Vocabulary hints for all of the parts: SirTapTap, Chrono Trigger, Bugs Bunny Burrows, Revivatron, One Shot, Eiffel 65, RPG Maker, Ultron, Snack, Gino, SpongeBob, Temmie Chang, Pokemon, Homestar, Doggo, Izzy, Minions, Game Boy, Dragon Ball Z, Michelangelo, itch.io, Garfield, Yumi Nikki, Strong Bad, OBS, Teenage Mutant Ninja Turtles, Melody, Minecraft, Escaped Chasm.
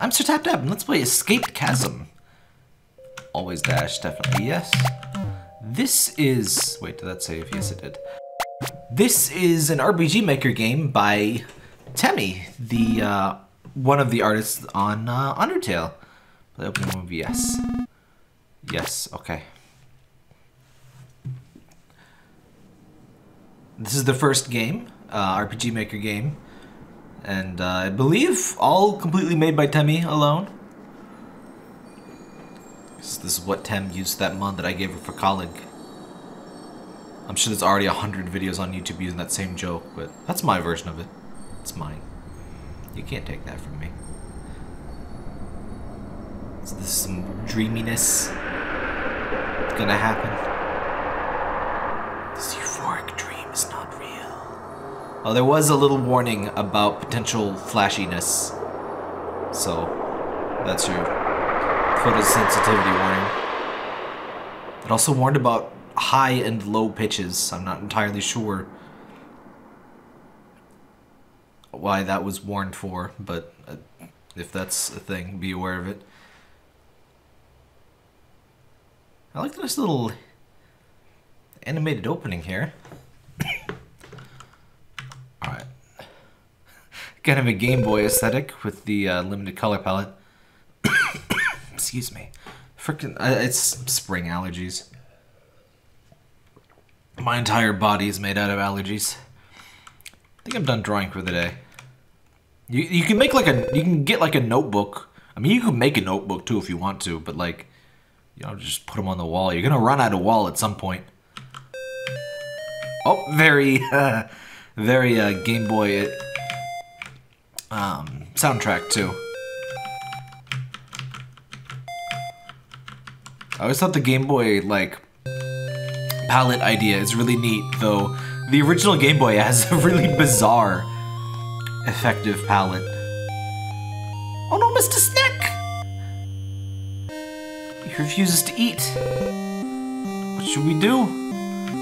I'm SirTapTap, and let's play Escaped Chasm. Always dash, definitely yes. This is... wait, did that save? Yes, it did. This is an RPG Maker game by Temmie, the one of the artists on Undertale. Play opening movie, yes. Yes, okay. This is the first game, RPG Maker game, and I believe all completely made by Temmie alone. This is what Tem used that mod that I gave her for college. I'm sure there's already 100 videos on YouTube using that same joke, but that's my version of it. It's mine. You can't take that from me. So this is some dreaminess. It's gonna happen. This euphoric dream is not real. Oh, there was a little warning about potential flashiness. So, that's your photosensitivity warning. It also warned about high and low pitches. I'm not entirely sure why that was warned for, but if that's a thing, be aware of it. I like this little animated opening here. Alright. Kind of a Game Boy aesthetic with the limited color palette. Excuse me. Frickin', it's spring allergies. My entire body is made out of allergies. I think I'm done drawing for the day. You can make like a, you can get like a notebook. I mean, you can make a notebook too if you want to, but like, you know, just put them on the wall. You're gonna run out of wall at some point. Oh, very, very Game Boy soundtrack too. I always thought the Game Boy, like, palette idea is really neat, though the original Game Boy has a really bizarre, effective palette. Oh no, Mr. Snack! He refuses to eat. What should we do?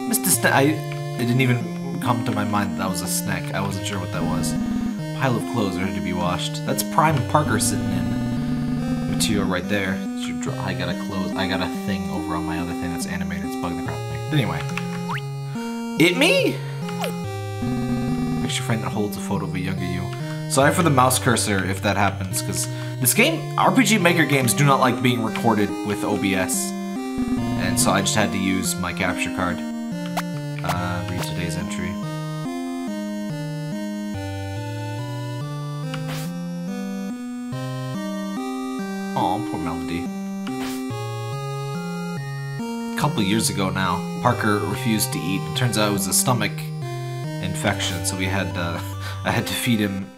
Mr. Snack, it didn't even come to my mind that that was a snack. I wasn't sure what that was. A pile of clothes ready to be washed. That's prime Parker sitting in. Material right there. I got a close. I got a thing over on my other thing that's animated. It's bugging the crap out of me. Anyway, it me. Picture frame that holds a photo of a younger you. Sorry for the mouse cursor if that happens, because this game, RPG Maker games, do not like being recorded with OBS, and so I just had to use my capture card. Read today's entry. Aw, poor Melody. A couple years ago now, Parker refused to eat. It turns out it was a stomach infection, so we had I had to feed him.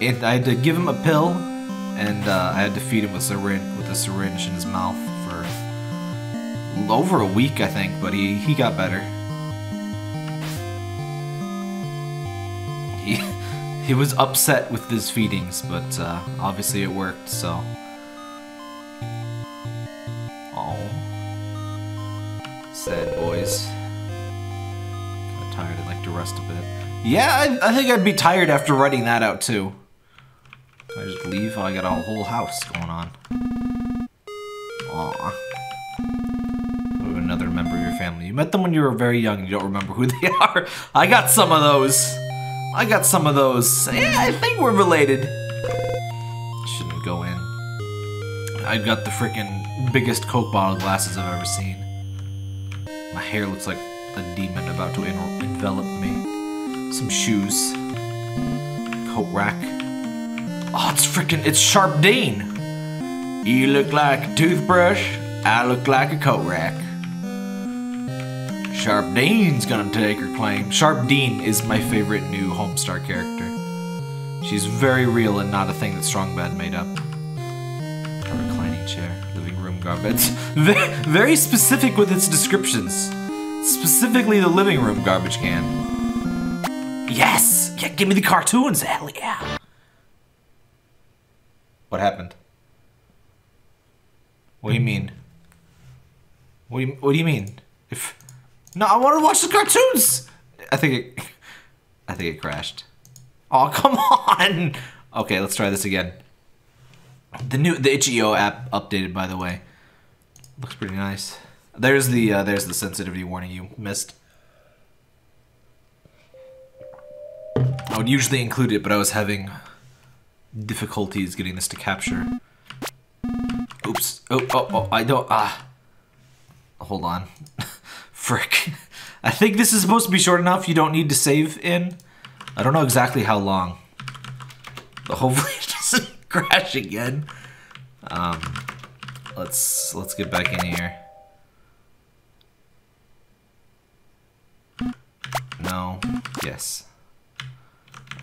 I had to give him a pill, and I had to feed him with a syringe in his mouth for over a week, I think. But he got better. He was upset with his feedings, but obviously it worked. So. Sad boys. Kinda tired, I'd like to rest a bit. Yeah, I think I'd be tired after writing that out too. Can I just leave? Oh, I got a whole house going on. Aw. Another member of your family. You met them when you were very young and you don't remember who they are. I got some of those. I got some of those. Yeah, I think we're related. Shouldn't go in. I got the frickin' biggest Coke bottle glasses I've ever seen. My hair looks like a demon about to envelop me. Some shoes. Coat rack. Oh, it's frickin', it's Sharp Dean! You look like a toothbrush, I look like a coat rack. Sharp Dean's gonna take her claim. Sharp Dean is my favorite new Homestar character. She's very real and not a thing that Strong Bad made up. A reclining chair. Garbage. Very specific with its descriptions. Specifically the living room garbage can. Yes! Yeah, give me the cartoons! Hell yeah! What happened? What do you mean? What do you mean? If... no, I want to watch the cartoons! I think it crashed. Oh, come on! Okay, let's try this again. The itch.io app updated, by the way. Looks pretty nice. There's the sensitivity warning you missed. I would usually include it, but I was having difficulties getting this to capture. Oops. Oh, I don't, hold on. Frick. I think this is supposed to be short enough you don't need to save in. I don't know exactly how long. But hopefully it doesn't crash again. Let's get back in here. No. Yes.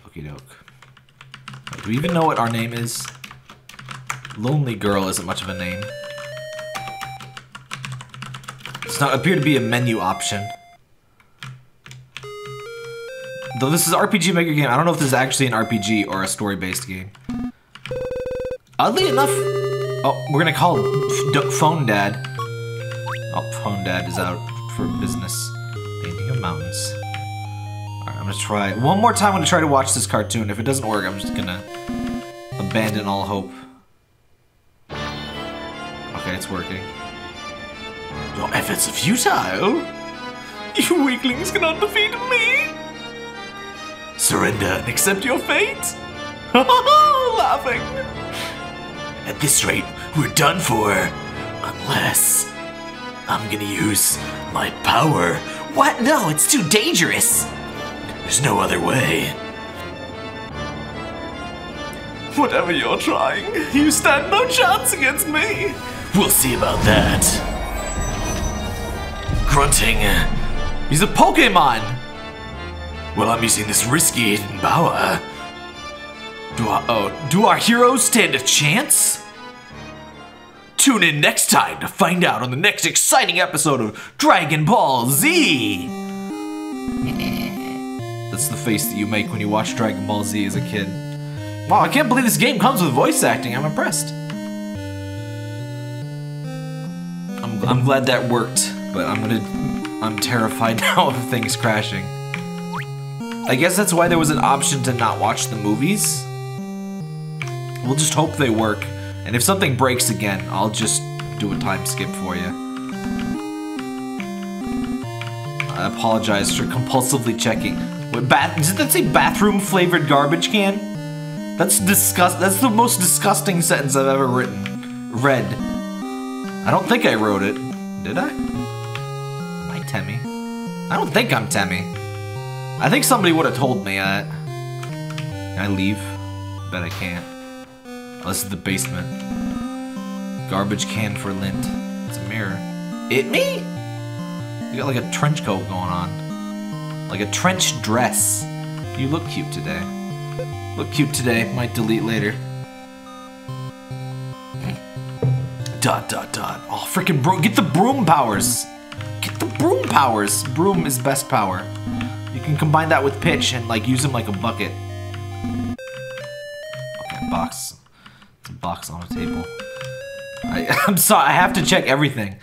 Okie doke. Do we even know what our name is? Lonely Girl isn't much of a name. Does not appear to be a menu option. Though this is an RPG Maker game, I don't know if this is actually an RPG or a story-based game. Oddly enough... Oh, we're gonna call Phone Dad. Oh, Phone Dad is out for business. Painting of mountains. Alright, I'm gonna try... One more time I'm gonna try to watch this cartoon. If it doesn't work, I'm just gonna... abandon all hope. Okay, it's working. Your efforts are futile! You weaklings cannot defeat me! Surrender and accept your fate! Ha ha ha! Laughing! At this rate, we're done for! Unless... I'm gonna use my power. What? No, it's too dangerous! There's no other way. Whatever you're trying, you stand no chance against me! We'll see about that. Grunting. He's a Pokemon! Well, I'm using this risky hidden power. Do our heroes stand a chance? Tune in next time to find out on the next exciting episode of Dragon Ball Z! That's the face that you make when you watch Dragon Ball Z as a kid. Wow, I can't believe this game comes with voice acting. I'm impressed. I'm glad that worked, but I'm terrified now of things crashing. I guess that's why there was an option to not watch the movies. We'll just hope they work, and if something breaks again, I'll just do a time skip for you. I apologize for compulsively checking. Wait, did that say bathroom-flavored garbage can? That's disgust. That's the most disgusting sentence I've ever read. I don't think I wrote it. Did I? Am I Temmie? I don't think I'm Temmie. I think somebody would have told me that. Can I leave? Bet I can't. Oh, this is the basement. Garbage can for lint. It's a mirror. It me? You got like a trench coat going on. Like a trench dress. You look cute today. Look cute today. Might delete later. ... Oh, freaking broom. Get the broom powers. Get the broom powers. Broom is best power. You can combine that with pitch and, like, use them like a bucket. Okay, box. It's a box on a table. I'm sorry. I have to check everything.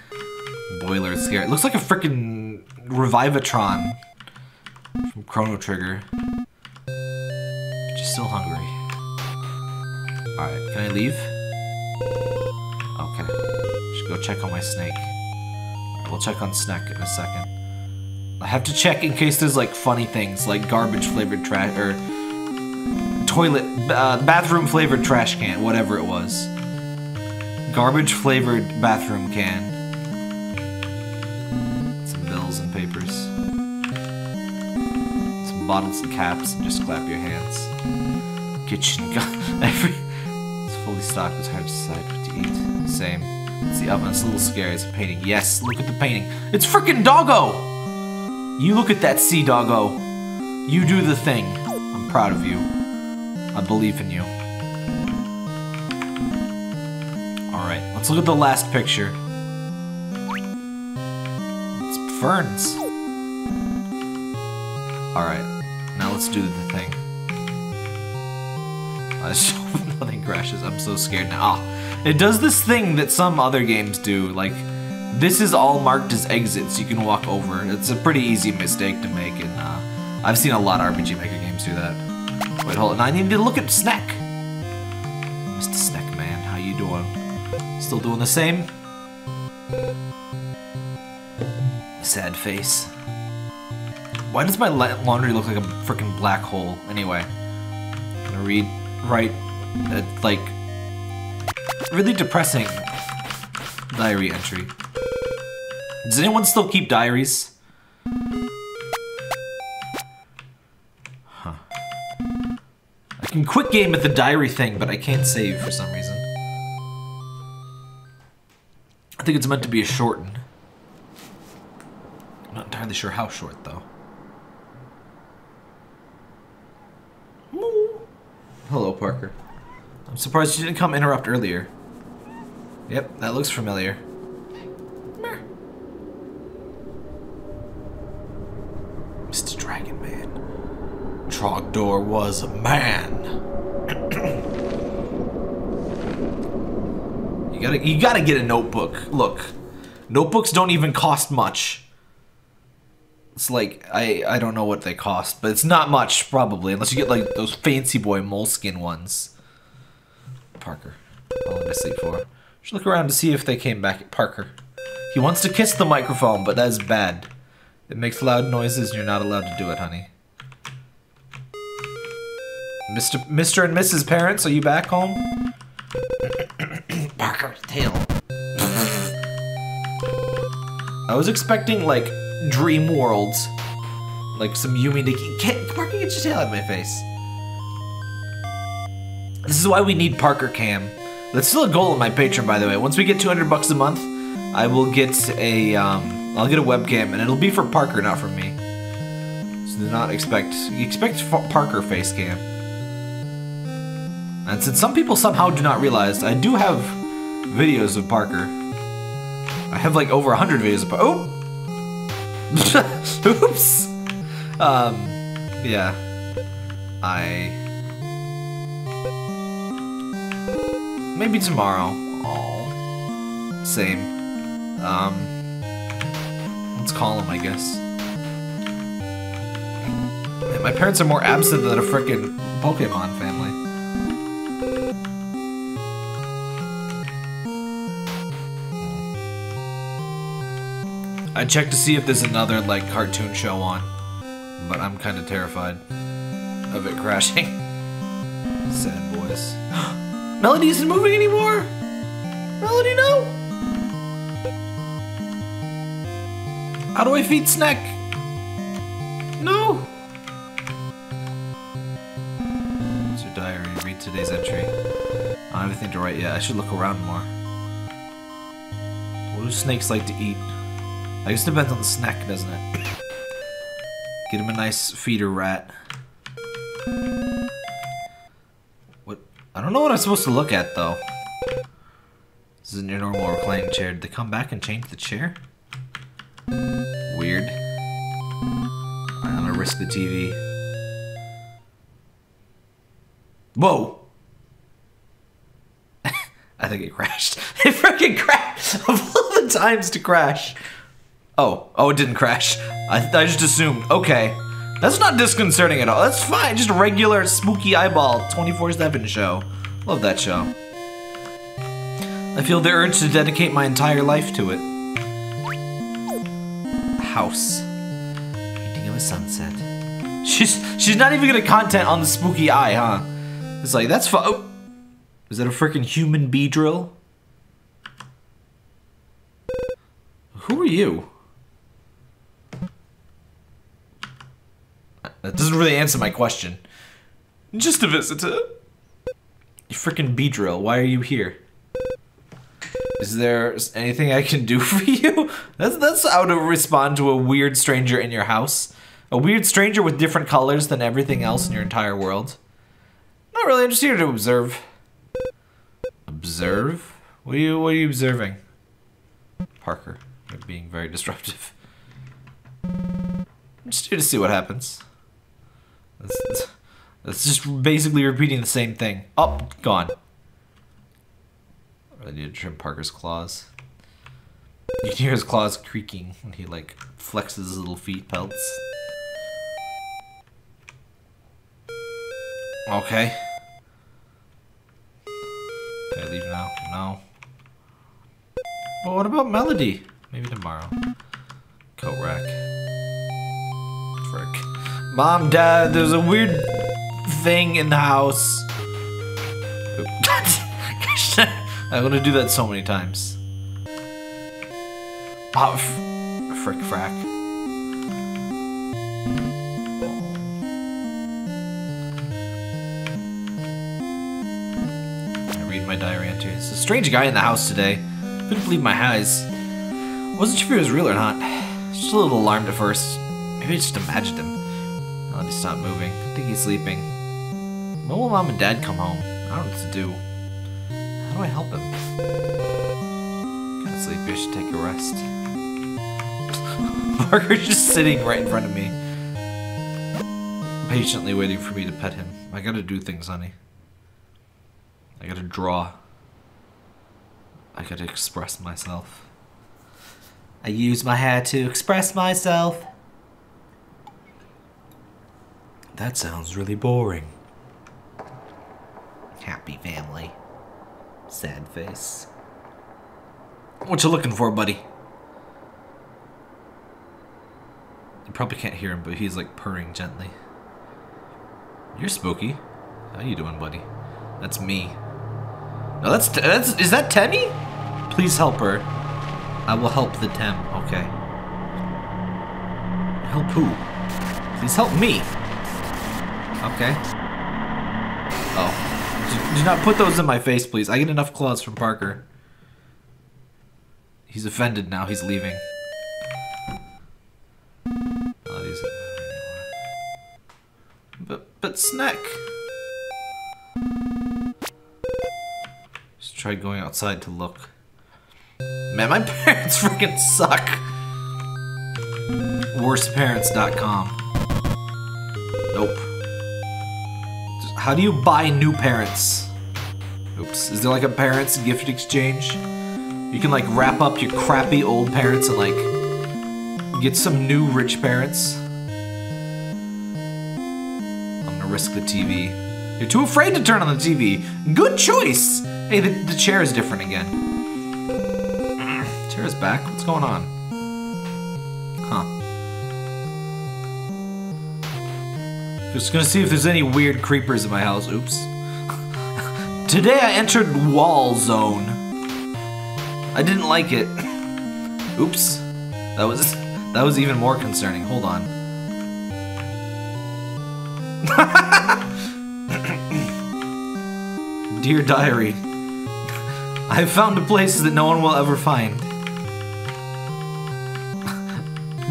Boiler is scary. It looks like a freaking Revivatron from Chrono Trigger. But you're still hungry. Alright, can I leave? Okay, should go check on my snake. We'll check on Snack in a second. I have to check in case there's like funny things, like garbage flavored trash or toilet, bathroom flavored trash can, whatever it was. Garbage flavored bathroom can. Some bills and papers. Some bottles and caps, and just clap your hands. Kitchen gun. It's fully stocked. It's hard to decide. Same. It's the oven. It's a little scary. It's a painting. Yes, look at the painting. It's freaking Doggo! You look at that sea, Doggo. You do the thing. I'm proud of you. I believe in you. Alright, let's look at the last picture. It's ferns. Alright, now let's do the thing. I just hope nothing crashes. I'm so scared now. It does this thing that some other games do, like, this is all marked as exits you can walk over. It's a pretty easy mistake to make, and I've seen a lot of RPG Maker games do that. Wait, hold on, I need to look at Snack! Mr. Snack Man, how you Still doing the same. Sad face. Why does my laundry look like a freaking black hole? Anyway, I'm gonna read, write, like, really depressing diary entry. Does anyone still keep diaries? Huh. I can quit game at the diary thing, but I can't save for some reason. I think it's meant to be a shorten. I'm not entirely sure how short, though. Hello, Parker. I'm surprised you didn't come interrupt earlier. Yep, that looks familiar. Mr. Dragon Man. Trogdor was a man. You gotta get a notebook. Look, notebooks don't even cost much. It's like, I don't know what they cost, but it's not much, probably, unless you get like those fancy boy moleskin ones. Parker, how long did I sleep for? Should look around to see if they came back at Parker. He wants to kiss the microphone, but that is bad. It makes loud noises and you're not allowed to do it, honey. Mr. and Mrs. Parents, are you back home? Parker's tail. I was expecting, like, dream worlds. Like some Yumi Nikki. Parker, get your tail out of my face. This is why we need Parker Cam. That's still a goal on my Patreon, by the way. Once we get 200 bucks a month, I will get a, I'll get a webcam, and it'll be for Parker, not for me. So do not expect Parker face cam. And since some people somehow do not realize, I do have videos of Parker. I have like over 100 videos of Parker. Oh! Oops! Yeah. Maybe tomorrow. Oh. Same. Let's call him, I guess. Man, my parents are more absent than a frickin' Pokemon family. I checked to see if there's another, like, cartoon show on, but I'm kind of terrified of it crashing. Sad boys. Melody isn't moving anymore? Melody, no! How do I feed Snack? No! It's your diary. Read today's entry. I don't have anything to write yet. I should look around more. What do snakes like to eat? I guess it depends on the snack, doesn't it? Get him a nice feeder rat. What? I don't know what I'm supposed to look at, though. This isn't your normal reclining chair. Did they come back and change the chair? Weird. I'm gonna risk the TV. Whoa! I think it crashed. It freaking crashed! Of all the times to crash! Oh, it didn't crash. I just assumed. Okay. That's not disconcerting at all. That's fine. Just a regular spooky eyeball 24/7 show. Love that show. I feel the urge to dedicate my entire life to it. House. Painting of a sunset. She's not even gonna content on the spooky eye, huh? It's like, that's fun. Oh. Is that a freaking human bee drill? Who are you? That doesn't really answer my question. Just a visitor. You frickin' bee drill, why are you here? Is there anything I can do for you? That's how to respond to a weird stranger in your house. A weird stranger with different colors than everything else in your entire world. Not really, I'm just here to observe. Observe? What are you observing? Parker, you're being very disruptive. I'm just here to see what happens. That's just basically repeating the same thing. Oh, gone. I need to trim Parker's claws. You can hear his claws creaking when he, like, flexes his little feet pelts. Okay. Can I leave now? No. But what about Melody? Maybe tomorrow. Coat rack. Frick. Mom, Dad, there's a weird thing in the house. I'm gonna do that so many times. Oh, frick, frack. I read my diary entry. There's a strange guy in the house today. Couldn't believe my eyes. Wasn't sure if he was real or not. Just a little alarmed at first. Maybe I just imagined him. Now that he's not moving. I think he's sleeping. When will Mom and Dad come home? I don't know what to do. How do I help him? Kind of sleepy. I should take a rest. Parker's just sitting right in front of me, patiently waiting for me to pet him. I gotta do things, honey. I gotta draw. I gotta express myself. I use my hair to express myself. That sounds really boring. Happy family. Sad face. What you looking for, buddy? You probably can't hear him, but he's like purring gently. You're spooky. How you doing, buddy? That's me. No, that's is that Temmie? Please help her. I will help the Tem. Okay. Help who? Please help me. Okay. Oh. Do not put those in my face, please. I get enough claws from Parker. He's offended now. He's leaving. But Snack. Just try going outside to look. Man, my parents freaking suck. Worstparents.com. Nope. How do you buy new parents? Oops. Is there like a parents gift exchange? You can like wrap up your crappy old parents and like get some new rich parents. Risk the TV. You're too afraid to turn on the TV. Good choice! Hey, the chair is different again. Chair is back. What's going on? Huh. Just gonna see if there's any weird creepers in my house. Oops. Today I entered wall zone. I didn't like it. Oops. That was even more concerning. Hold on. Dear diary, I have found a place that no one will ever find.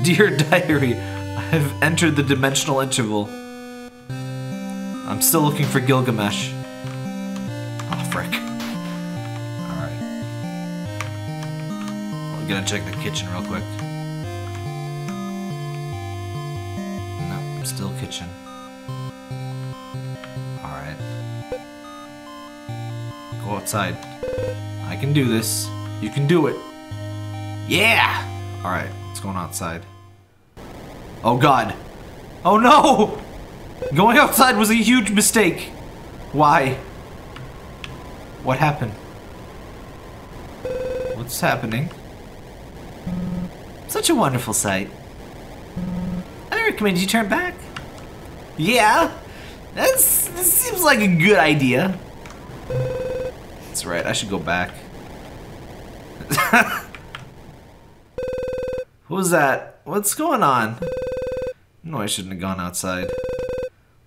Dear diary, I have entered the dimensional interval. I'm still looking for Gilgamesh. Oh, frick. Alright. I'm gonna check the kitchen real quick. No, still kitchen. Outside. I can do this. You can do it. Yeah! Alright, what's going outside? Oh god. Oh no! Going outside was a huge mistake. Why? What happened? What's happening? Such a wonderful sight. I recommend you turn back. Yeah! That seems like a good idea. That's right, I should go back. What was that? What's going on? No, I shouldn't have gone outside.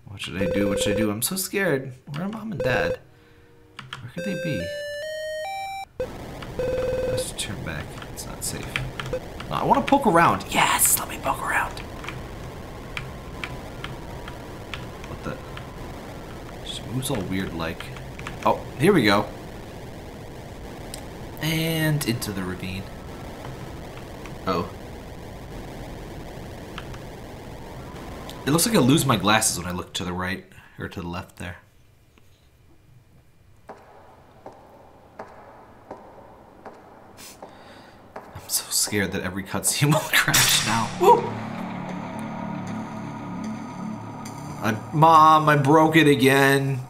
What should I do? What should I do? I'm so scared. Where are Mom and Dad? Where could they be? I should turn back. It's not safe. No, I want to poke around. Yes, let me poke around. What the? She moves all weird like. Oh, here we go. And into the ravine. Oh. It looks like I lose my glasses when I look to the right, or to the left there. I'm so scared that every cutscene will crash now. Woo! Mom, I broke it again.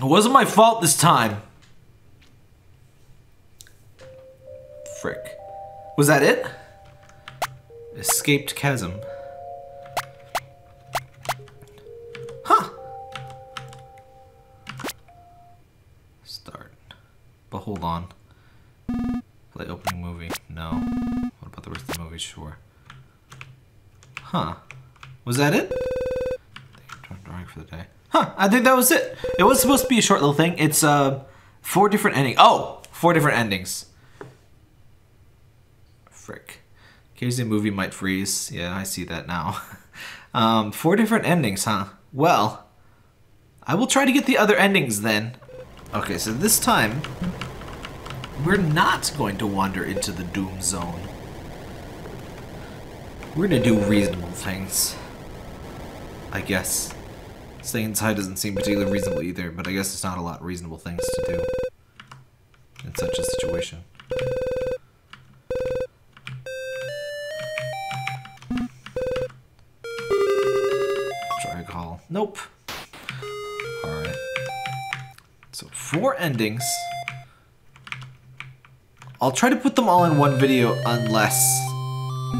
It wasn't my fault this time. Was that it? Escaped Chasm. Huh. Start. But hold on. Play opening movie. No. What about the rest of the movie? Sure. Huh. Was that it? Drawing for the day. Huh. I think that was it. It was supposed to be a short little thing. It's four different endings. Oh, four different endings. Frick. Occasionally a movie might freeze. Yeah, I see that now. Four different endings, huh? Well, I will try to get the other endings then. Okay, so this time, we're not going to wander into the Doom Zone. We're gonna do reasonable things. I guess. Staying inside doesn't seem particularly reasonable either, but I guess there's not a lot of reasonable things to do in such a situation. Drag hall. Nope. Alright. So, four endings. I'll try to put them all in one video unless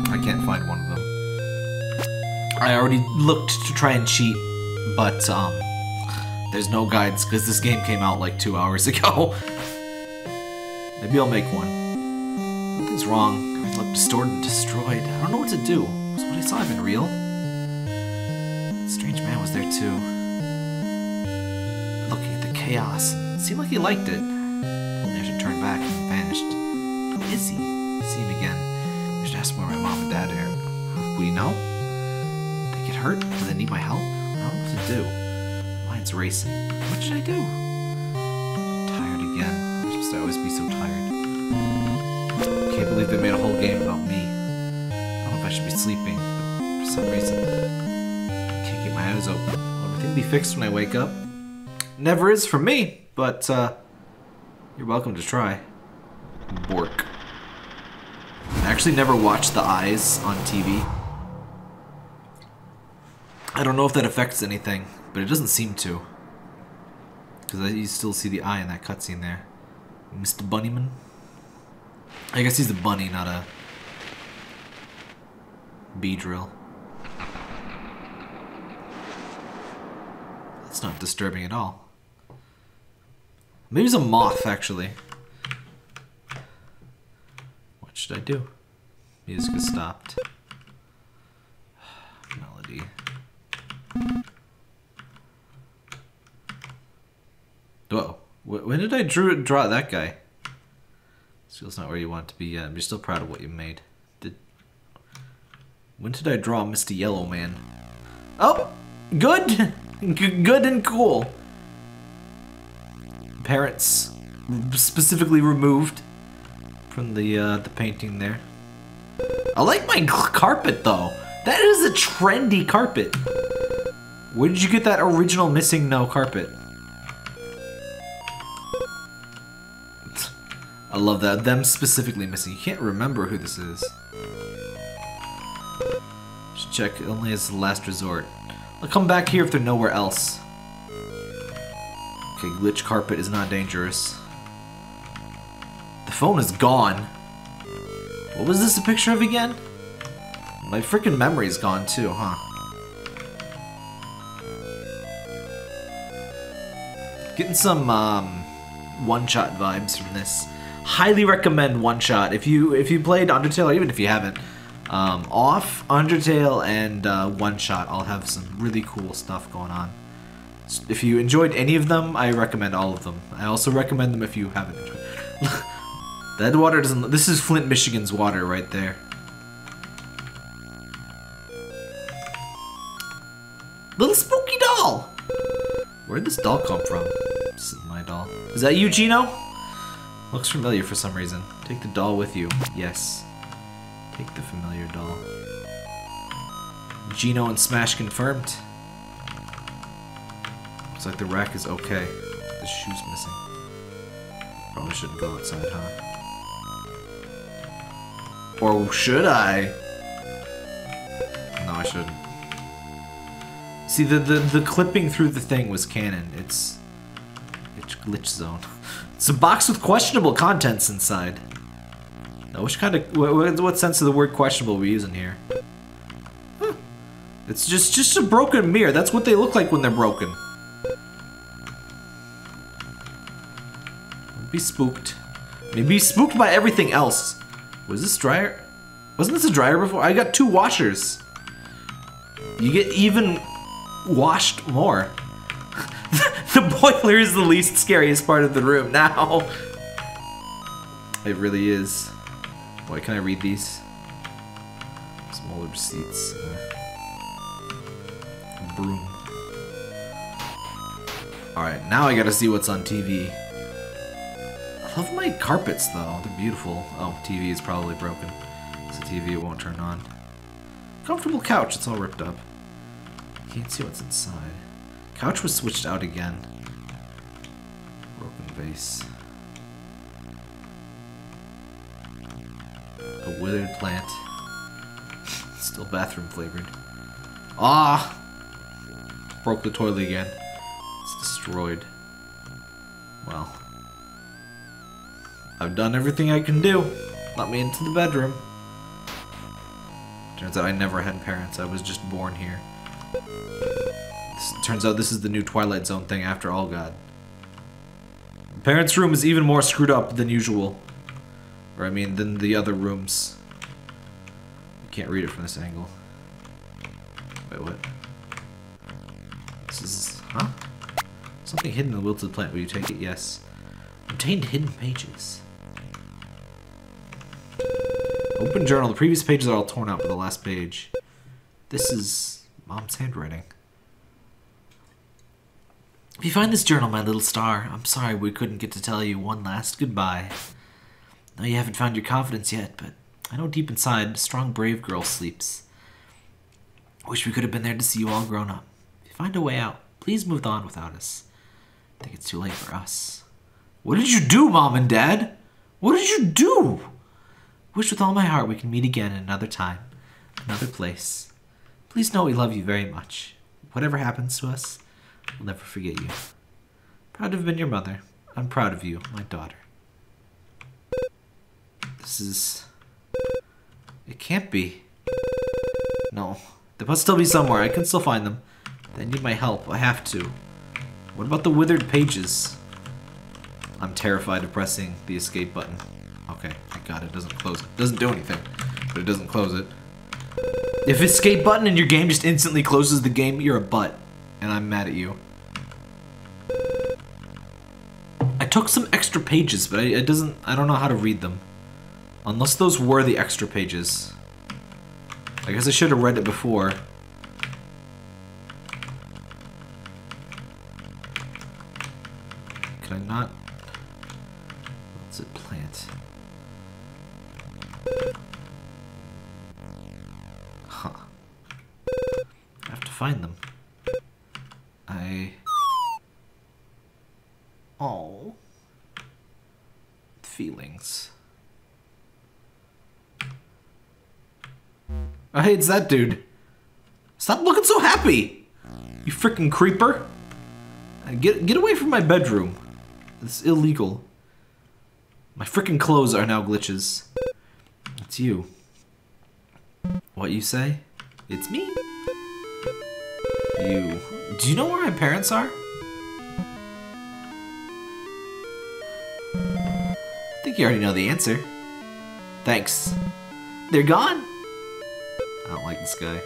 I can't find one of them. I already looked to try and cheat, but there's no guides because this game came out like 2 hours ago. Maybe I'll make one. Something's wrong. Everything's left distorted and destroyed. I don't know what to do. Was what I saw even real? That strange man was there too. Looking at the chaos. It seemed like he liked it. Only I should turn back and vanished. Is he? See him again. I should ask where my mom and dad are. Would he know? They get hurt? Do they need my help? I don't know what to do. My mind's racing. What should I do? I'm tired again. I'm supposed to always be so tired. I can't believe they made a whole game about me. I don't know if I should be sleeping, but for some reason, I can't keep my eyes open. Will everything be fixed when I wake up? Never is for me, but you're welcome to try. Bork. I actually never watched the eyes on TV. I don't know if that affects anything, but it doesn't seem to. Because you still see the eye in that cutscene there. Mr. Bunnyman? I guess he's a bunny, not a bee drill. That's not disturbing at all. Maybe it's a moth, actually. What should I do? Music has stopped. Melody. Whoa. When did I draw that guy? Skill's not where you want it to be yet. But you're still proud of what you made. When did I draw Mr. Yellow Man? Oh! Good! Good and cool. Parents specifically removed from the painting there. I like my carpet though. That is a trendy carpet. Where did you get that original missing no carpet? I love that. Them specifically missing. You can't remember who this is. Should check only as the last resort. I'll come back here if they're nowhere else. Okay, glitch carpet is not dangerous. The phone is gone. What was this a picture of again? My freaking memory's gone too, huh? Getting some One Shot vibes from this. Highly recommend One Shot if you played Undertale, or even if you haven't. Off Undertale and One Shot, I'll have some really cool stuff going on. If you enjoyed any of them, I recommend all of them. I also recommend them if you haven't enjoyed. That water doesn't. This is Flint, Michigan's water right there. Little spooky doll! Where'd this doll come from? This is my doll. Is that you, Gino? Looks familiar for some reason. Take the doll with you. Yes. Take the familiar doll. Gino and Smash confirmed. Looks like the rack is okay. The shoe's missing. Probably shouldn't go outside, huh? Or should I? No, I shouldn't. See, the clipping through the thing was canon. It's glitch zone. It's a box with questionable contents inside. Now, which kind of what sense of the word questionable are we using here? Huh. It's just a broken mirror. That's what they look like when they're broken. Don't be spooked. Maybe spooked by everything else. Was this dryer? Wasn't this a dryer before? I got two washers. You get even washed more. The boiler is the least scariest part of the room now. It really is. Boy, can I read these? Smaller receipts. Broom. Alright, now I gotta see what's on TV. I love my carpets, though. They're beautiful. Oh, TV is probably broken. It's a TV, it won't turn on. Comfortable couch, it's all ripped up. Can't see what's inside. Couch was switched out again. Broken vase. A withered plant. Still bathroom flavored. Ah! Broke the toilet again. It's destroyed. Well. I've done everything I can do. Let me into the bedroom. Turns out I never had parents. I was just born here. Turns out this is the new Twilight Zone thing after all, God. The parents' room is even more screwed up than usual. Or, I mean, than the other rooms. You can't read it from this angle. Wait, what? This is... huh? Something hidden in the wilted plant. Will you take it? Yes. Obtained hidden pages. Open journal. The previous pages are all torn out, but the last page... This is... Mom's handwriting. If you find this journal, my little star, I'm sorry we couldn't get to tell you one last goodbye. No, you haven't found your confidence yet, but I know deep inside, a strong, brave girl sleeps. I wish we could have been there to see you all grown up. If you find a way out, please move on without us. I think it's too late for us. What did you do, Mom and Dad? What did you do? Wish with all my heart we can meet again another time, another place. Please know we love you very much. Whatever happens to us, we'll never forget you. Proud to have been your mother. I'm proud of you, my daughter. This is... It can't be. No. They must still be somewhere. I can still find them. They need my help. I have to. What about the withered pages? I'm terrified of pressing the escape button. Okay, thank God it doesn't close it. It doesn't do anything, but it doesn't close it. If escape button in your game just instantly closes the game, you're a butt. And I'm mad at you. I took some extra pages, but it doesn't... I don't know how to read them. Unless those were the extra pages. I guess I should have read it before. Can I not... What's it plant? Huh. I have to find them. Oh. Feelings. I hate that dude. Stop looking so happy! You freaking creeper! Get away from my bedroom. It's illegal. My freaking clothes are now glitches. It's you. What you say? It's me? You. Do you know where my parents are? I think you already know the answer. Thanks. They're gone? I don't like this guy.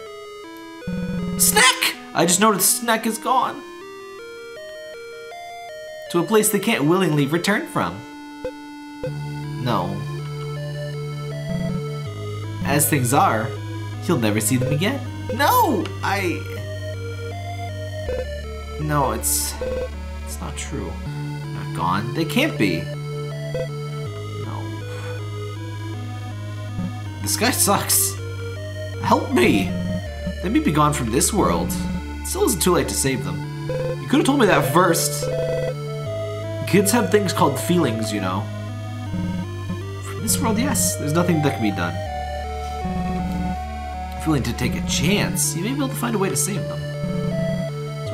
Snack! I just noticed Snack is gone. To a place they can't willingly return from. No. As things are, you'll never see them again. No! No, it's not true. Not gone. They can't be. No. This guy sucks. Help me. They may be gone from this world. It still isn't too late to save them. You could have told me that first. Kids have things called feelings, you know. From this world, yes. There's nothing that can be done. If you're willing to take a chance, you may be able to find a way to save them.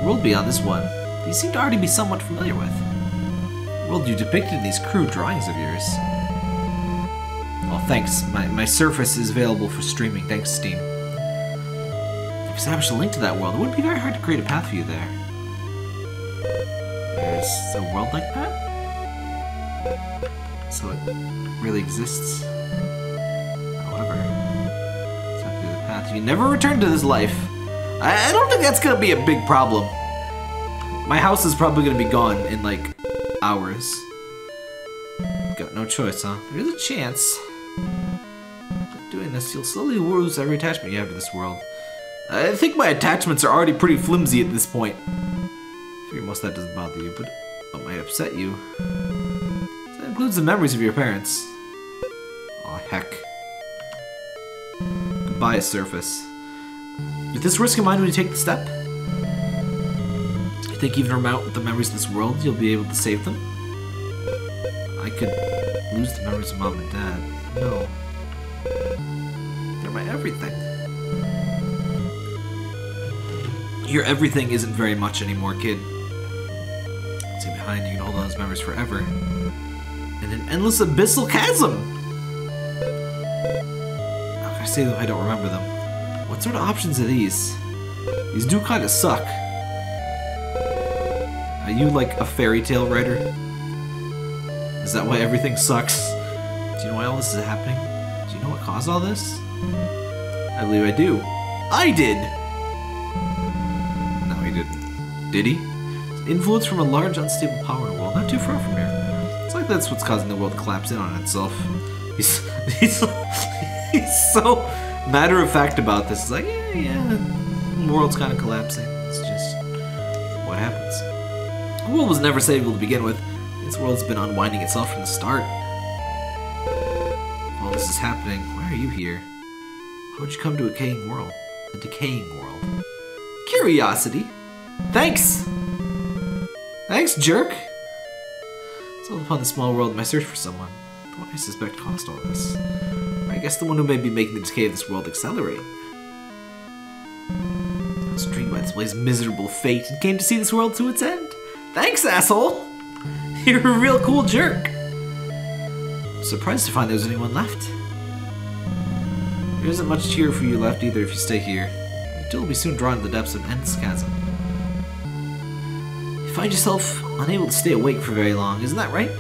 World beyond this one, that you seem to already be somewhat familiar with. The world you depicted in these crude drawings of yours. Well, thanks. My Surface is available for streaming. Thanks, Steam. I've established a link to that world. It wouldn't be very hard to create a path for you there. There's a world like that? So it really exists. However, it's not through the path. You never return to this life. I don't think that's gonna be a big problem. My house is probably gonna be gone in, like, hours. Got no choice, huh? There is a chance. Doing this, you'll slowly lose every attachment you have to this world. I think my attachments are already pretty flimsy at this point. I figure most of that doesn't bother you, but it might upset you. That includes the memories of your parents. Aw, heck. Goodbye, Surface. With this risk in mind when you take the step, I think even with the memories of this world, you'll be able to save them. I could lose the memories of Mom and Dad. No. They're my everything. Your everything isn't very much anymore, kid. Stay behind, you can hold on to those memories forever. In an endless abyssal chasm! How can I say that if I don't remember them? What sort of options are these? These do kind of suck. Are you like a fairy tale writer? Is that why everything sucks? Do you know why all this is happening? Do you know what caused all this? I believe I do. I did! No, he didn't. Did he? It's an influence from a large, unstable power in the world, not too far from here. It's like that's what's causing the world to collapse in on itself. He's so matter-of-fact about this. It's like, yeah, the world's kind of collapsing. It's just what happens. The world was never stable to begin with. This world's been unwinding itself from the start. While this is happening, why are you here? How would you come to a decaying world? A decaying world. Curiosity! Thanks! Thanks, jerk! Still upon the small world in my search for someone. The one I suspect caused all this. I guess the one who may be making the decay of this world accelerate. I was intrigued by this place miserable fate and came to see this world to its end. Thanks, asshole! You're a real cool jerk! I'm surprised to find there's anyone left. There isn't much cheer for you left either if you stay here. You will be soon drawn to the depths of an endless chasm. You find yourself unable to stay awake for very long, isn't that right?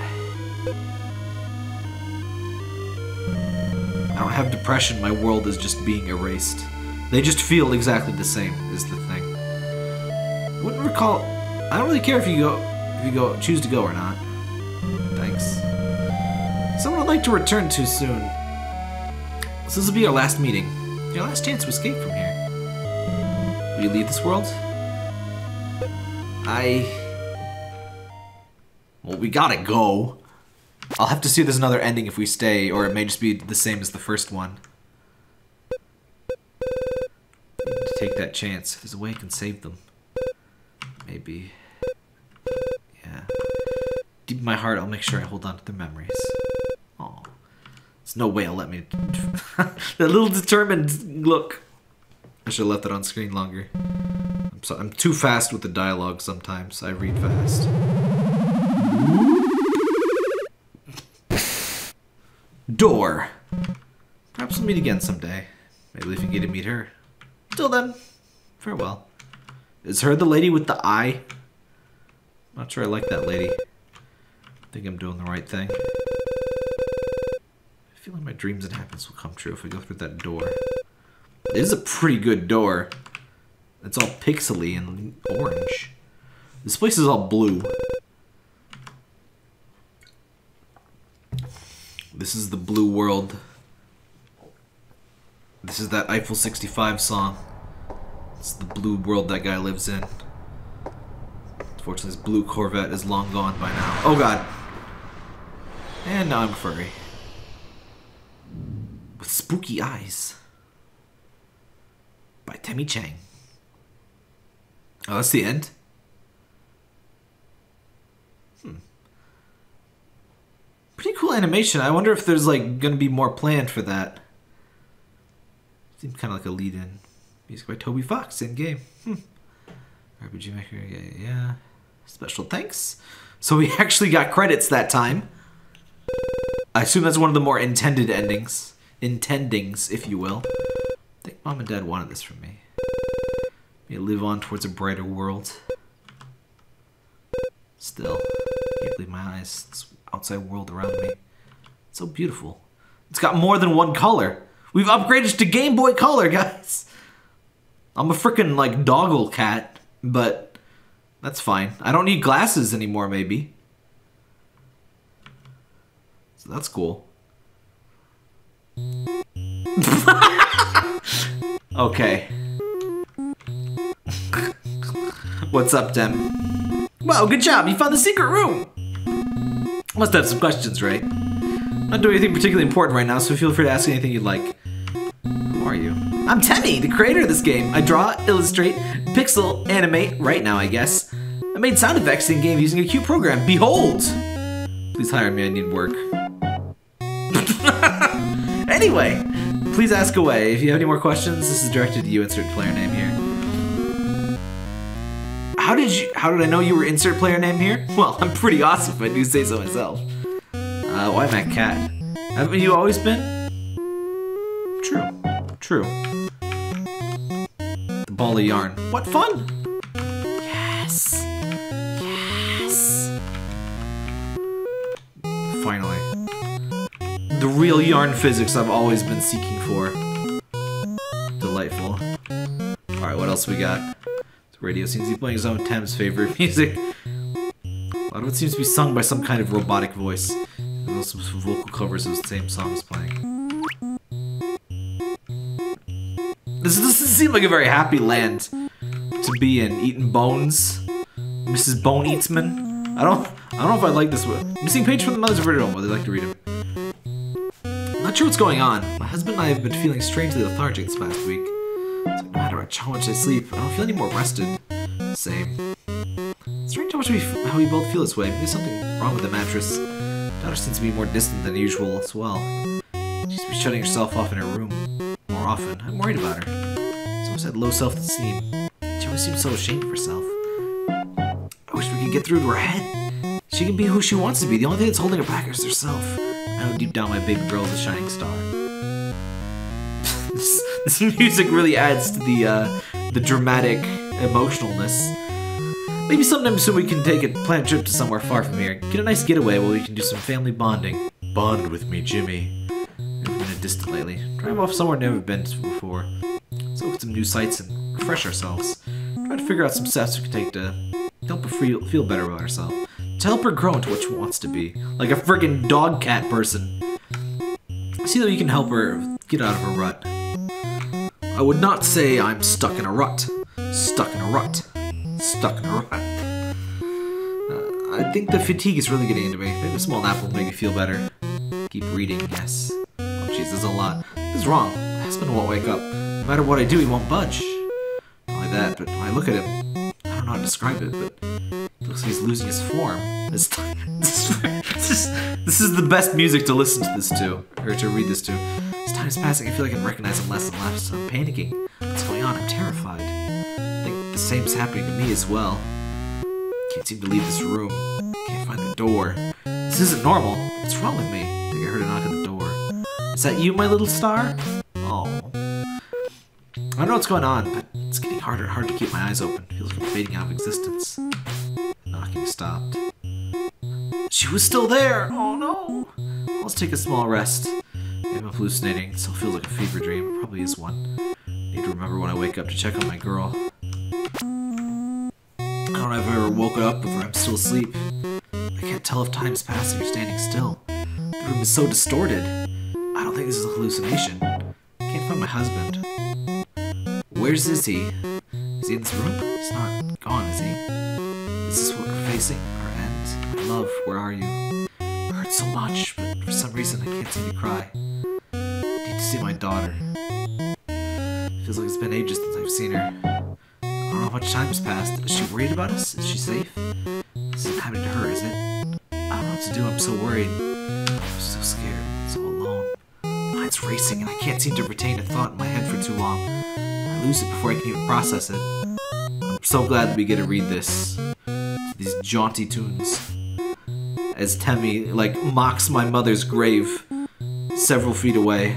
I don't have depression, my world is just being erased. They just feel exactly the same, is the thing. I wouldn't recall... I don't really care if you go... choose to go or not. Thanks. Someone I'd like to return to soon. So this will be our last meeting. Your last chance to escape from here. Will you leave this world? Well, we gotta go. I'll have to see if there's another ending if we stay, or it may just be the same as the first one. I need to take that chance. There's a way I can save them. Maybe. Deep in my heart, I'll make sure I hold on to their memories. Oh, there's no way I'll let me... that little determined look. I should have left that on screen longer. I'm too fast with the dialogue sometimes. I read fast. Door. Perhaps we'll meet again someday. Maybe if you get to meet her. Till then, farewell. Is her the lady with the eye? I'm not sure I like that lady. I think I'm doing the right thing. I feel like my dreams and happiness will come true if I go through that door. It is a pretty good door. It's all pixely and orange. This place is all blue. This is the blue world. This is that Eiffel 65 song. It's the blue world that guy lives in. Unfortunately, this blue Corvette is long gone by now. Oh god! And now I'm furry. With Spooky Eyes. By Temmie Chang. Oh, that's the end? Hmm. Pretty cool animation. I wonder if there's, like, gonna be more planned for that. Seems kinda like a lead-in. Music by Toby Fox, in-game. Hmm. RPG Maker, yeah. Special thanks. So we actually got credits that time. I assume that's one of the more intended endings. Intendings, if you will. I think Mom and Dad wanted this from me. May live on towards a brighter world. Still, I can't believe my eyes. It's outside world around me. It's so beautiful. It's got more than one color. We've upgraded to Game Boy Color, guys. I'm a frickin' like doggle cat, but that's fine. I don't need glasses anymore, maybe. So that's cool. Okay. What's up, Tem? Wow, good job. You found the secret room. Must have some questions, right? Not doing anything particularly important right now, so feel free to ask anything you'd like. Who are you? I'm Temmie, the creator of this game. I draw, illustrate, pixel, animate, right now I guess. I made sound effects in game using a cute program. Behold! Please hire me, I need work. Anyway, please ask away. If you have any more questions, this is directed to you, insert player name here. How did I know you were insert player name here? Well, I'm pretty awesome if I do say so myself. Why am I a cat? Haven't you always been? True. True. The ball of yarn. What fun! Yes! Yes! Finally. The real yarn physics I've always been seeking for. Delightful. Alright, what else we got? The radio seems to be playing his own Tem's favorite music. A lot of it seems to be sung by some kind of robotic voice. Some vocal covers of the same songs playing. This doesn't seem like a very happy land to be in. Eating Bones, Mrs. Bone Eatsman. I don't know if I like this one. Missing page from the mother's original. Would they like to read them? Not sure what's going on. My husband and I have been feeling strangely lethargic this past week. It's like, no matter how much I sleep, I don't feel any more rested. Same. It's strange how we both feel this way. Maybe there's something wrong with the mattress. Daughter seems to be more distant than usual as well. She's been shutting herself off in her room more often. I'm worried about her. She's always had low self-esteem. She always seems so ashamed of herself. I wish we could get through to her head. She can be who she wants to be. The only thing that's holding her back is herself. I know deep down my baby girl is a shining star. This music really adds to the dramatic emotionalness. Maybe sometime soon we can take a planned trip to somewhere far from here. Get a nice getaway where we can do some family bonding. Bond with me, Jimmy. I've been a distant lately. Drive off somewhere I've never been to before. Let's look at some new sights and refresh ourselves. Try to figure out some steps we can take to help her feel better about herself. To help her grow into what she wants to be. Like a friggin' dog cat person. See that you can help her get out of her rut. I would not say I'm stuck in a rut. Stuck in a rut. Stuck in a rut. I think the fatigue is really getting into me. Maybe a small nap will make me feel better. Keep reading, yes. Oh jeez, there's a lot. What is wrong? My husband won't wake up. No matter what I do, he won't budge. Not like that, but when I look at him, I don't know how to describe it, but it looks like he's losing his form. This is the best music to listen to this to, or to read this to. As time is passing, I feel like I can recognize him less and less. I'm panicking. What's going on? I'm terrified. The same is happening to me as well. Can't seem to leave this room. Can't find the door. This isn't normal. What's wrong with me? I think I heard a knock at the door. Is that you, my little star? Oh. I don't know what's going on, but it's getting harder and harder to keep my eyes open. Feels like I'm fading out of existence. The knocking stopped. She was still there! Oh no! Let's take a small rest. I'm hallucinating. It still feels like a fever dream. It probably is one. I need to remember when I wake up to check on my girl. I don't know if I've ever woken up before I'm still asleep. I can't tell if time's passing or standing still. The room is so distorted. I don't think this is a hallucination. I can't find my husband. Where's Izzy? Is he in this room? He's not gone, is he? Is this what we're facing? Our end? My love, where are you? I hurt so much, but for some reason I can't seem to cry. I need to see my daughter. It feels like it's been ages since I've seen her. I don't know how much time's passed. Is she worried about us? Is she safe? This isn't happening to her, is it? I don't know what to do. I'm so worried. I'm so scared. I'm so alone. Mine's racing and I can't seem to retain a thought in my head for too long. I lose it before I can even process it. I'm so glad that we get to read this. These jaunty tunes. as Temmie, like, mocks my mother's grave several feet away.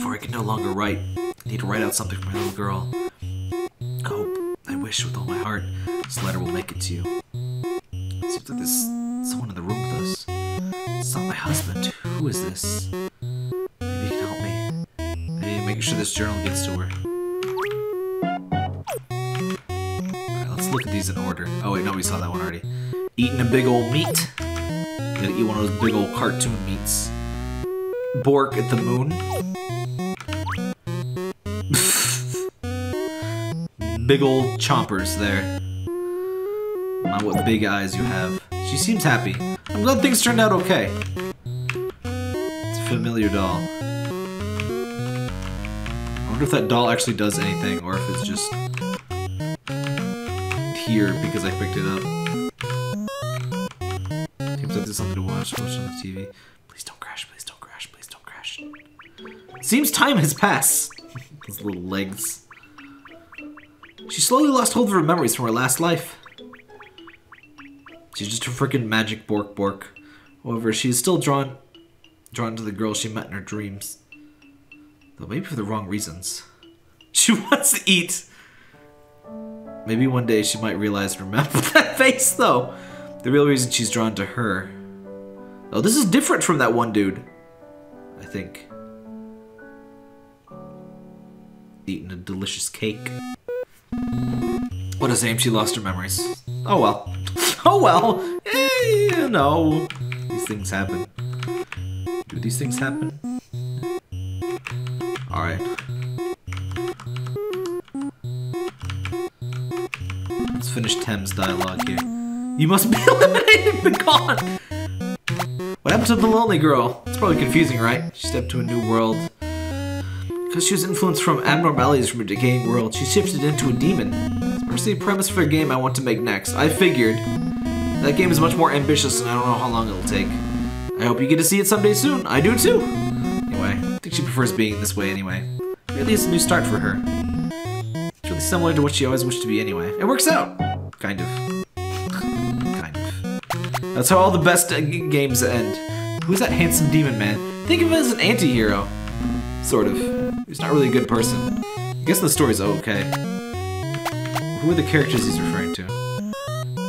For I can no longer write. I need to write out something for my little girl. I hope, I wish with all my heart, this letter will make it to you. It seems like there's someone in the room with us. It's not my husband. Who is this? Maybe you can help me. Maybe making sure this journal gets to her. Look at these in order. Oh wait, no, we saw that one already. Eating a big old meat. Gonna eat one of those big old cartoon meats. Bork at the moon. Big old chompers there. Mind what big eyes you have. She seems happy. I'm glad things turned out okay. It's a familiar doll. I wonder if that doll actually does anything, or if it's just here because I picked it up. Seems like there's something to watch on the TV. Please don't crash, please don't crash, please don't crash. Seems time has passed. Those little legs. She slowly lost hold of her memories from her last life. She's just a freaking magic bork bork. However, she's still drawn to the girl she met in her dreams. Though maybe for the wrong reasons. She wants to eat. Maybe one day she might realize and remember that face, though. The real reason she's drawn to her. Oh, this is different from that one dude, I think. Eating a delicious cake. What a shame she lost her memories. Oh well. Oh well! You know. These things happen. Do these things happen? Alright. Let's finish Tem's dialogue here. You must be eliminated and gone! What happened to the lonely girl? It's probably confusing, right? She stepped to a new world. Because she was influenced from abnormalities from a decaying world, she shifted into a demon. It's personally the premise for a game I want to make next. I figured. That game is much more ambitious and I don't know how long it'll take. I hope you get to see it someday soon. I do too! Anyway, I think she prefers being this way anyway. Really is a new start for her. Similar to what she always wished to be anyway. It works out! Kind of. Kind of. That's how all the best games end. Who's that handsome demon man? Think of him as an anti-hero. Sort of. He's not really a good person. I guess the story's okay. Who are the characters he's referring to?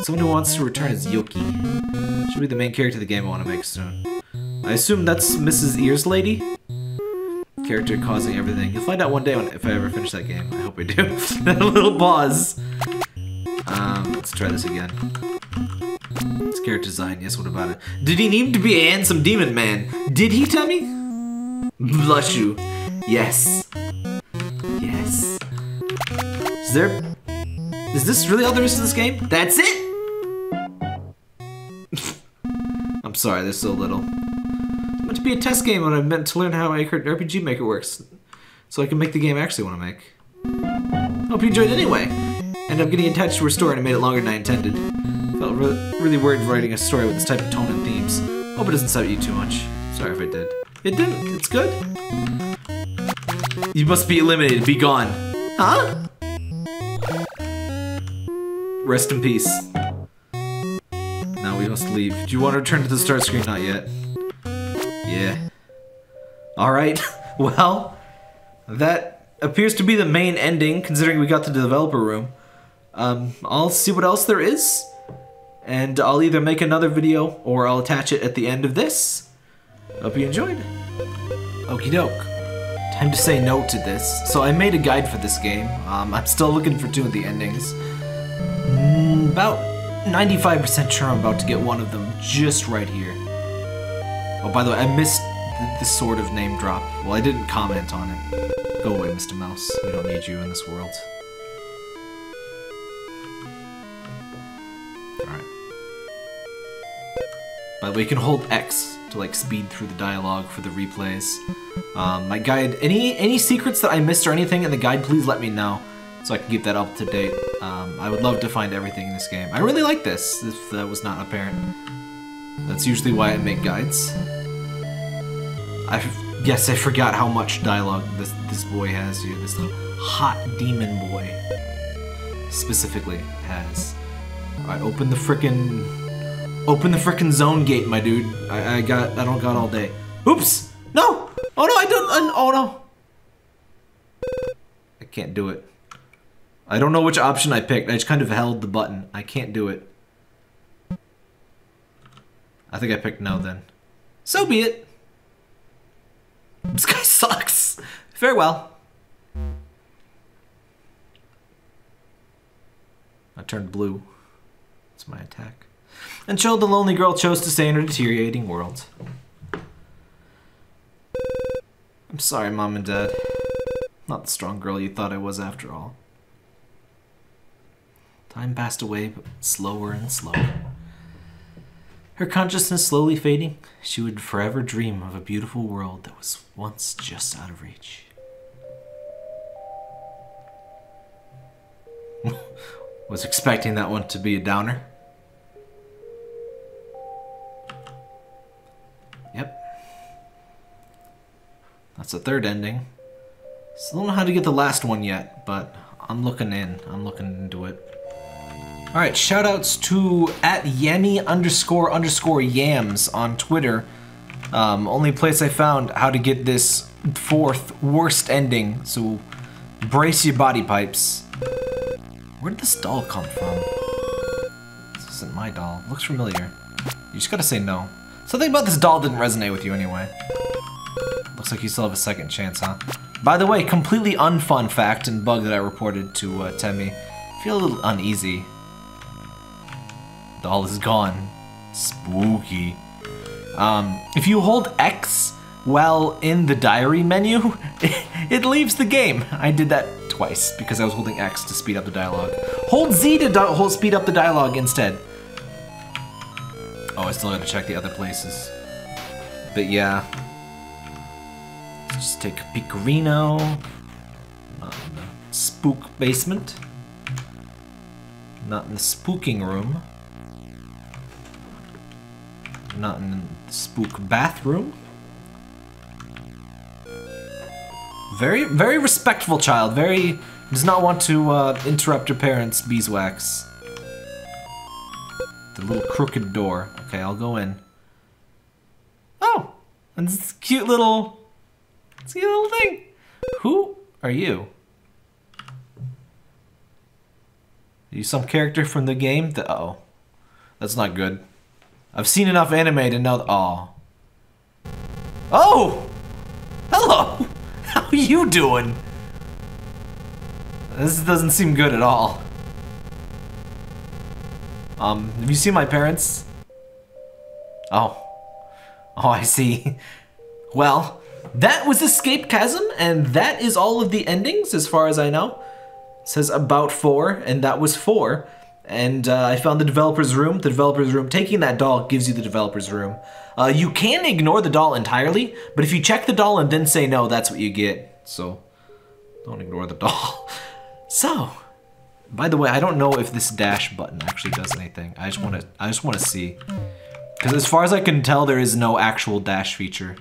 Someone who wants to return is Yoki. She'll be the main character of the game I want to make soon. I assume that's Mrs. Ears Lady? Character causing everything. You'll find out one day if I ever finish that game. I hope I do. That little pause. Let's try this again. It's character design. Yes, what about it? Did he need to be a handsome demon man? Did he, Temmie? Bless you. Yes. Yes. Is there... Is this really all there is to this game? That's it? I'm sorry, there's so little. To be a test game when I meant to learn how RPG Maker works, so I can make the game I actually want to make. Hope you enjoyed it anyway! Ended up getting attached to a story and made it longer than I intended. Felt really worried writing a story with this type of tone and themes. Hope it doesn't sell you too much. Sorry if I did. It didn't. It's good. You must be eliminated. Be gone. Huh? Rest in peace. Now we must leave. Do you want to return to the start screen? Not yet. Yeah. Alright, well, that appears to be the main ending, considering we got to the developer room. I'll see what else there is, and I'll either make another video, or I'll attach it at the end of this. Hope you enjoyed. Okie doke. Time to say no to this. So I made a guide for this game. I'm still looking for two of the endings. About 95% sure I'm about to get one of them just right here. Oh, by the way, I missed the sort of name drop. Well, I didn't comment on it. Go away, Mr. Mouse. We don't need you in this world. Alright. By the way, you can hold X to, like, speed through the dialogue for the replays. My guide... Any secrets that I missed or anything in the guide, please let me know. So I can keep that up to date. I would love to find everything in this game. I really like this, if that was not apparent. That's usually why I make guides. Yes, I forgot how much dialogue this boy has here. This little hot demon boy specifically has. Alright, open the frickin' zone gate, my dude. I don't got all day. Oops! No! Oh no, oh no! I can't do it. I don't know which option I picked. I just kind of held the button. I can't do it. I think I picked no then. So be it. This guy sucks. Farewell. I turned blue. That's my attack. And so the lonely girl chose to stay in her deteriorating world. I'm sorry, Mom and Dad. Not the strong girl you thought I was after all. Time passed away, but slower and slower. Her consciousness slowly fading, she would forever dream of a beautiful world that was once just out of reach. Was expecting that one to be a downer. Yep. That's the third ending. Still don't know how to get the last one yet, but I'm looking in. I'm looking into it. Alright, shoutouts to @yemi__yams on Twitter. Only place I found how to get this fourth worst ending, so brace your body pipes. Where did this doll come from? This isn't my doll. Looks familiar. You just gotta say no. Something about this doll didn't resonate with you anyway. Looks like you still have a second chance, huh? By the way, completely unfun fact and bug that I reported to Temmie. I feel a little uneasy. Doll is gone. Spooky. If you hold X while in the diary menu, it leaves the game. I did that twice because I was holding X to speed up the dialogue. Hold Z to speed up the dialogue instead. Oh, I still gotta check the other places. But yeah. Let's just take Picorino. Not in the spook basement. Not in the spooking room. Not in the spook bathroom. Very, very respectful child. Very does not want to interrupt your parents' beeswax. The little crooked door. Okay, I'll go in. Oh, and this cute little, thing. Who are you? Are you some character from the game? Uh-oh, that's not good. I've seen enough anime to know. Oh. Oh! Hello! How are you doing? This doesn't seem good at all. Have you seen my parents? Oh. Oh, I see. Well, that was Escaped Chasm, and that is all of the endings, as far as I know. It says about 4, and that was 4. And I found the developer's room. The developer's room, taking that doll gives you the developer's room. You can ignore the doll entirely, but if you check the doll and then say no, that's what you get. So, don't ignore the doll. So, by the way, I don't know if this dash button actually does anything. I just wanna see. Because as far as I can tell, there is no actual dash feature.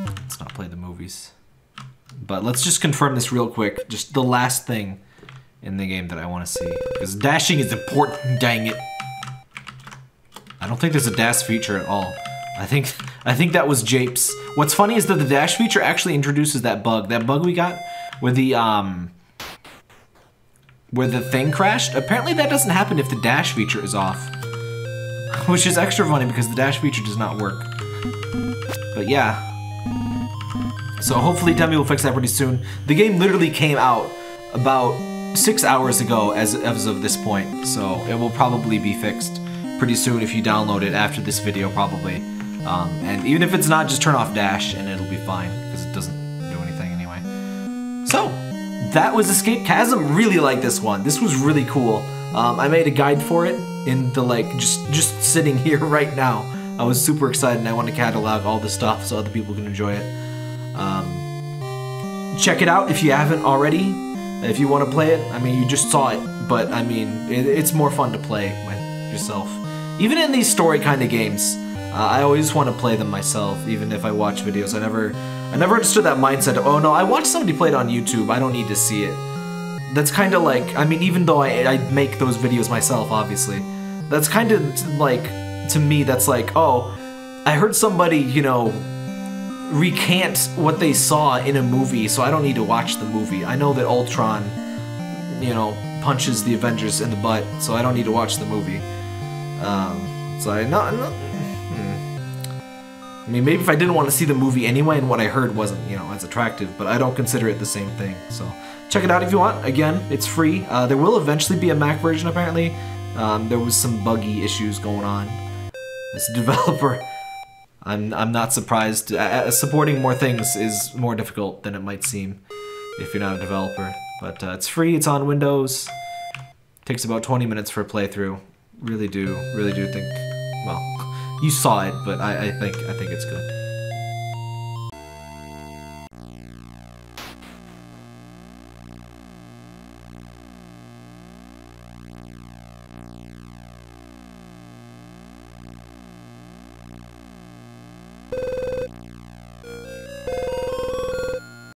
Let's not play the movies. But let's just confirm this real quick. Just the last thing in the game that I want to see. Because dashing is important, dang it. I don't think there's a dash feature at all. I think that was japes. What's funny is that the dash feature actually introduces that bug. That bug we got where the thing crashed. Apparently that doesn't happen if the dash feature is off. Which is extra funny because the dash feature does not work. But yeah. So hopefully Temmie will fix that pretty soon. The game literally came out about 6 hours ago as of this point, so it will probably be fixed pretty soon if you download it after this video probably. And even if it's not, just turn off dash and it'll be fine because it doesn't do anything anyway. So that was Escaped Chasm. Really like this one. This was really cool. I made a guide for it in the like just sitting here right now. I was super excited and I want to catalog all this stuff so other people can enjoy it. Check it out if you haven't already. If you want to play it, I mean, you just saw it, but I mean, it's more fun to play with yourself. Even in these story kind of games, I always want to play them myself, even if I watch videos. I never understood that mindset of, oh no, I watched somebody play it on YouTube, I don't need to see it. That's kind of like, I mean, even though I make those videos myself, obviously, that's kind of like, to me, that's like, oh, I heard somebody, you know, recant what they saw in a movie, so I don't need to watch the movie. I know that Ultron, you know, punches the Avengers in the butt, so I don't need to watch the movie. I mean, maybe if I didn't want to see the movie anyway and what I heard wasn't, you know, as attractive, but I don't consider it the same thing, so check it out if you want. Again, it's free. There will eventually be a Mac version, apparently. There was some buggy issues going on. As a developer, I'm not surprised. Supporting more things is more difficult than it might seem if you're not a developer. But it's free, it's on Windows. Takes about 20 minutes for a playthrough. Really do think, well, you saw it, but I think it's good.